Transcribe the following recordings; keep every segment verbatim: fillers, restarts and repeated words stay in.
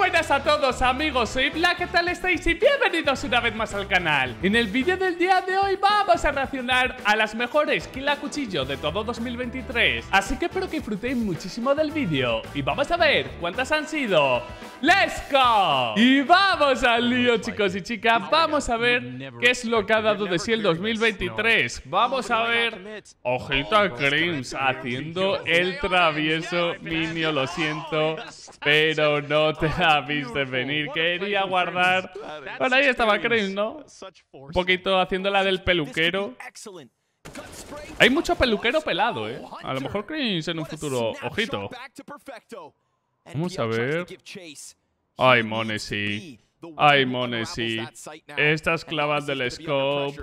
buenas a todos amigos, soy Black, ¿qué tal estáis? Y bienvenidos una vez más al canal. En el vídeo del día de hoy vamos a reaccionar a las mejores kill a cuchillo de todo dos mil veintitrés. Así que espero que disfrutéis muchísimo del vídeo y vamos a ver cuántas han sido. ¡Let's go! Y vamos al lío, chicos y chicas. Vamos a ver qué es lo que ha dado de sí el dos mil veintitrés. Vamos a ver... Ojito a Crims haciendo el travieso. Niño, lo siento, pero no te la viste venir. Quería guardar... Bueno, ahí estaba Crims, ¿no? Un poquito haciendo la del peluquero. Hay mucho peluquero pelado, ¿eh? A lo mejor Crims en un futuro. Ojito. Vamos a ver. Ay, Monesi. Ay, Monesi. Estas clavas del scope.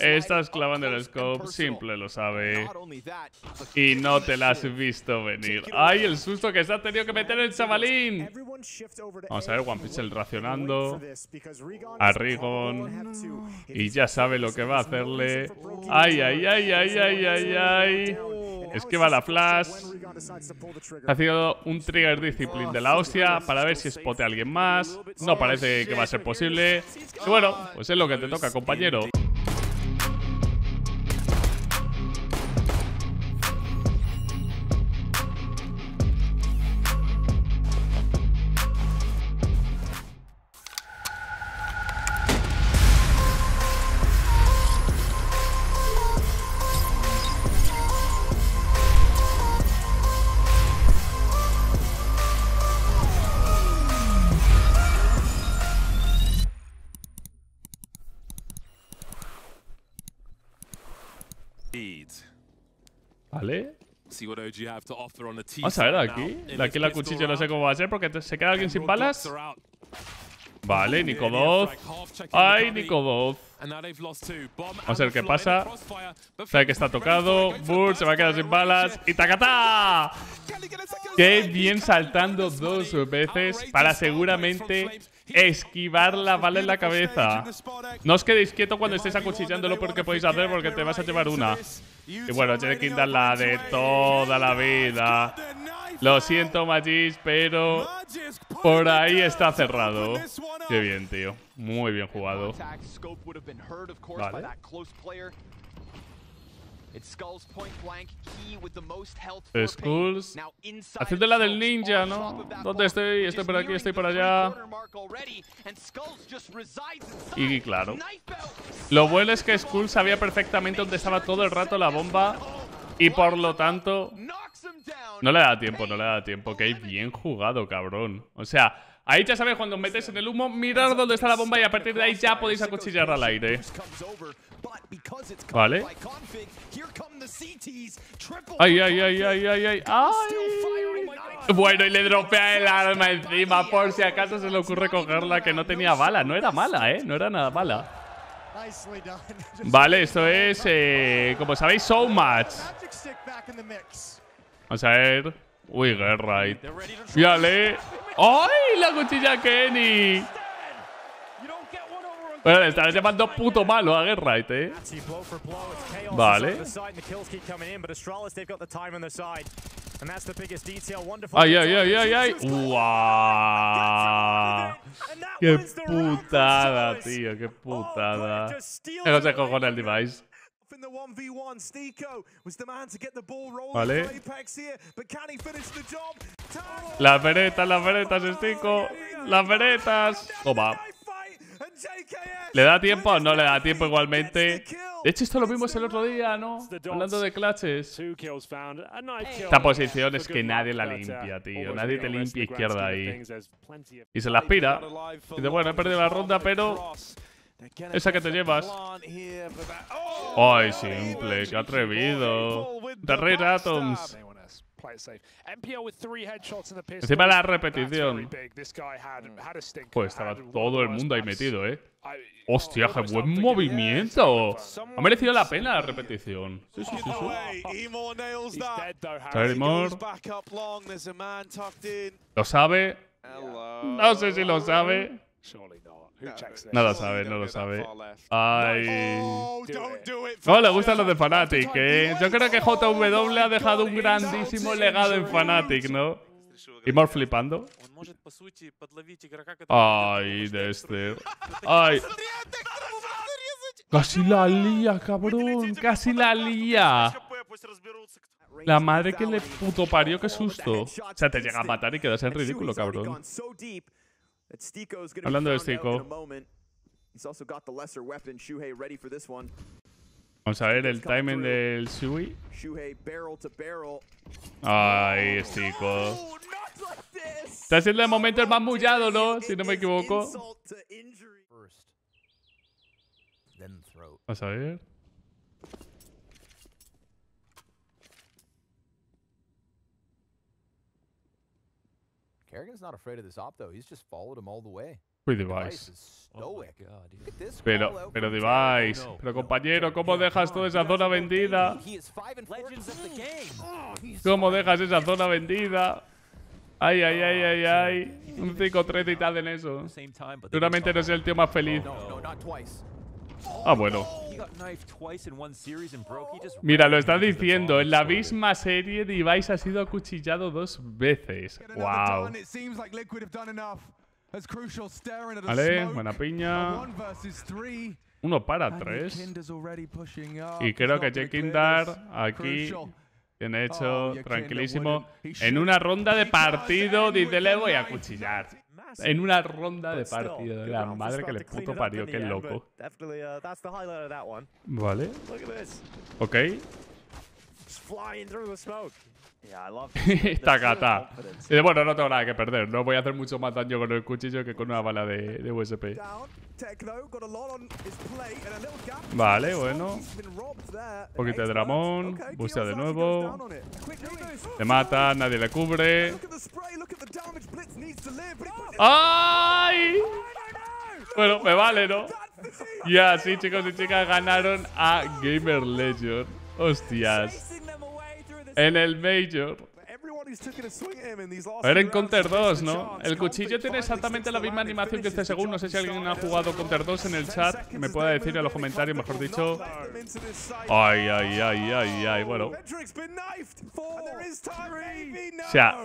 Estas clavas del scope. Simple lo sabe. Y no te las has visto venir. Ay, el susto que se ha tenido que meter el chavalín. Vamos a ver, One Piece racionando a Rigon. Y ya sabe lo que va a hacerle. Ay, ay, ay, ay, ay, ay, ay. Esquiva la flash. Ha sido un trigger discipline de la hostia para ver si spote a alguien más. No parece que va a ser posible. Y bueno, pues es lo que te toca, compañero. Vale. Vamos a ver aquí. De aquí la cuchilla no sé cómo va a ser porque se queda alguien sin balas. Vale, Nico Voz. Ay, Nico Voz. Vamos a ver qué pasa. Sabe que está tocado. Burr se va a quedar sin balas. ¡Y tacatá! Qué bien saltando dos veces para seguramente esquivar la bala en la cabeza. No os quedéis quietos cuando estéis acuchillando, lo peor que podéis hacer porque te vas a llevar una. Y bueno, Jekindar la de toda la vida. Lo siento, Magisk, pero por ahí está cerrado. Qué bien, tío. Muy bien jugado. Vale. Skulls. Haciendo la del ninja, ¿no? ¿Dónde estoy? Estoy por aquí, estoy por allá. Y claro. Lo bueno es que Skulls sabía perfectamente dónde estaba todo el rato la bomba. Y por lo tanto... No le da tiempo, no le da tiempo. Que bien jugado, cabrón. O sea... Ahí ya sabéis, cuando os metéis en el humo, mirad dónde está la bomba y a partir de ahí ya podéis acuchillar al aire. Vale. Ay, ay, ay, ay, ay, ay, ay. Bueno, y le dropea el arma encima por si acaso se le ocurre cogerla, que no tenía bala. No era mala, ¿eh? No era nada mala. Vale, esto es, eh, como sabéis, so much. Vamos a ver... Uy, Get Right. Fíjale. ¡Ay! La cuchilla Kenny. Bueno, le estarás llamando puto malo a Get Right, eh. Vale. Ay, ay, ay, ay, ay. ¡Wow! ¡Qué putada, tío! ¡Qué putada! ¿Qué consejo con el device? Vale. Las veretas, las veretas, Stico. Las veretas. Toma. ¿Le da tiempo? No le da tiempo igualmente. De hecho, esto lo vimos el otro día, ¿no? Hablando de clutches. Esta posición es que nadie la limpia, tío. Nadie te limpia izquierda ahí. Y se la aspira. Y dice, bueno, he perdido la ronda, pero... Esa que te llevas. Ay, simple, qué atrevido. The Red Atoms. Encima la repetición. Pues estaba todo el mundo ahí metido, eh. Hostia, qué buen movimiento. Ha merecido la pena la repetición. Sí, sí, sí, sí. Lo sabe. No sé si lo sabe. No lo sabe, no lo sabe. Ay. No le gustan los de Fnatic, eh. Yo creo que J W ha dejado un grandísimo legado en Fnatic, ¿no? Y más flipando. Ay, Dexter. Ay. Casi la lía, cabrón. Casi la lía. La madre que le puto parió, qué susto. O sea, te llega a matar y quedas en ridículo, cabrón. Hablando de Stico. Vamos a ver el timing del Shui. Ay, Stico. Está siendo el momento el más mullado, ¿no? Si no me equivoco. Vamos a ver. Device. Pero, pero Device, pero compañero, ¿cómo dejas toda esa zona vendida? ¿Cómo dejas esa zona vendida? Ay, ay, ay, ay, ay. Un cinco tres y tal en eso. Seguramente no es el tío más feliz. Ah, bueno. Mira, lo está diciendo. En la misma serie, Device ha sido acuchillado dos veces. Wow. Vale, buena piña. Uno para tres. Y creo que Jekindar aquí... Bien hecho, tranquilísimo. En una ronda de partido, dice, le voy a cuchillar. En una ronda de partido. La madre que le puto parió, qué loco. Vale. Ok. Esta gata. Bueno, no tengo nada que perder. No voy a hacer mucho más daño con el cuchillo que con una bala de, de U S P. Vale, bueno. Un poquito de Dramón. Bustea de nuevo. Le mata, nadie le cubre. ¡Ay! Bueno, me vale, ¿no? Y así, chicos y chicas, ganaron a GamerLegion. Hostias. En el Major. A ver, en Counter dos, ¿no? El cuchillo tiene exactamente la misma animación que este segundo. No sé si alguien ha jugado Counter dos en el chat. Que me pueda decir en los comentarios, mejor dicho. Ay, ay, ay, ay, ay. Bueno. O sea.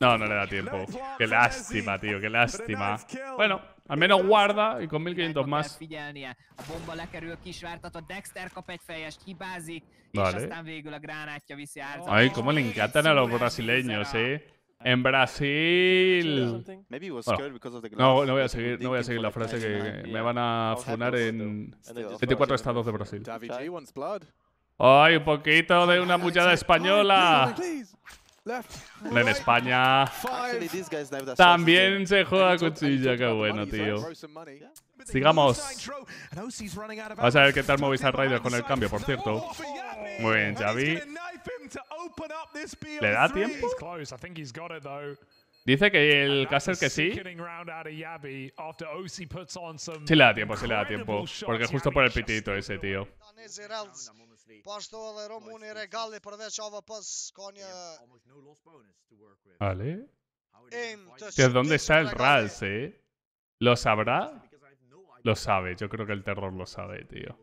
No, no le da tiempo. Qué lástima, tío. Qué lástima. Bueno, al menos guarda y con mil quinientos más. Vale. Ay, cómo le encantan a los brasileños, eh. En Brasil. Bueno, no, no voy a seguir, no voy a seguir la frase que me van a funar en veinticuatro estados de Brasil. Ay, un poquito de una mullada española. En España también se juega cuchilla, qué bueno, tío. Sigamos. Vamos a ver qué tal Movistar Raiders con el cambio, por cierto. Muy bien, Javi. ¿Le da tiempo? Dice que el Caster que sí. Sí le da tiempo, sí le da tiempo. Porque justo por el pitito ese, tío. Vale. ¿De dónde está el Rals, eh? ¿Lo sabrá? Lo sabe, yo creo que el terror lo sabe, tío.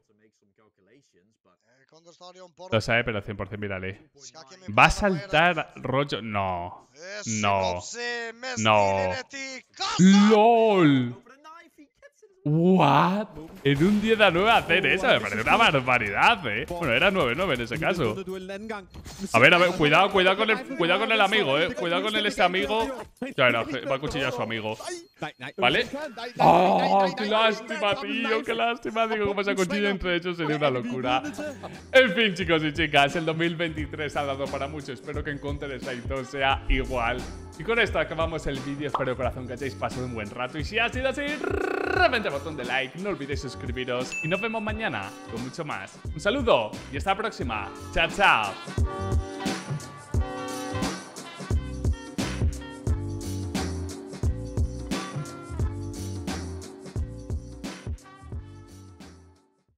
Lo sabe, pero cien por cien, mírale. ¿Va a saltar rollo? No. No. No. ¡LOL! What? En un diez a nueve hacer eso, me parece una barbaridad, eh. Bueno, era nueve nueve en ese caso. A ver, a ver, cuidado, cuidado con el, cuidado con el amigo, eh. Cuidado con el este amigo. Ya verás, va a cuchillar a su amigo. ¿Vale? ¡Oh, qué lástima, tío! ¡Qué lástima! Digo, como esa cuchilla entre ellos sería una locura. En fin, chicos y chicas, el dos mil veintitrés ha dado para mucho. Espero que en Counter dos sea igual. Y con esto acabamos el vídeo. Espero de corazón que hayáis pasado un buen rato. Y si ha sido así, reventad el botón de like. No olvidéis suscribiros. Y nos vemos mañana con mucho más. Un saludo y hasta la próxima. Chao, chao.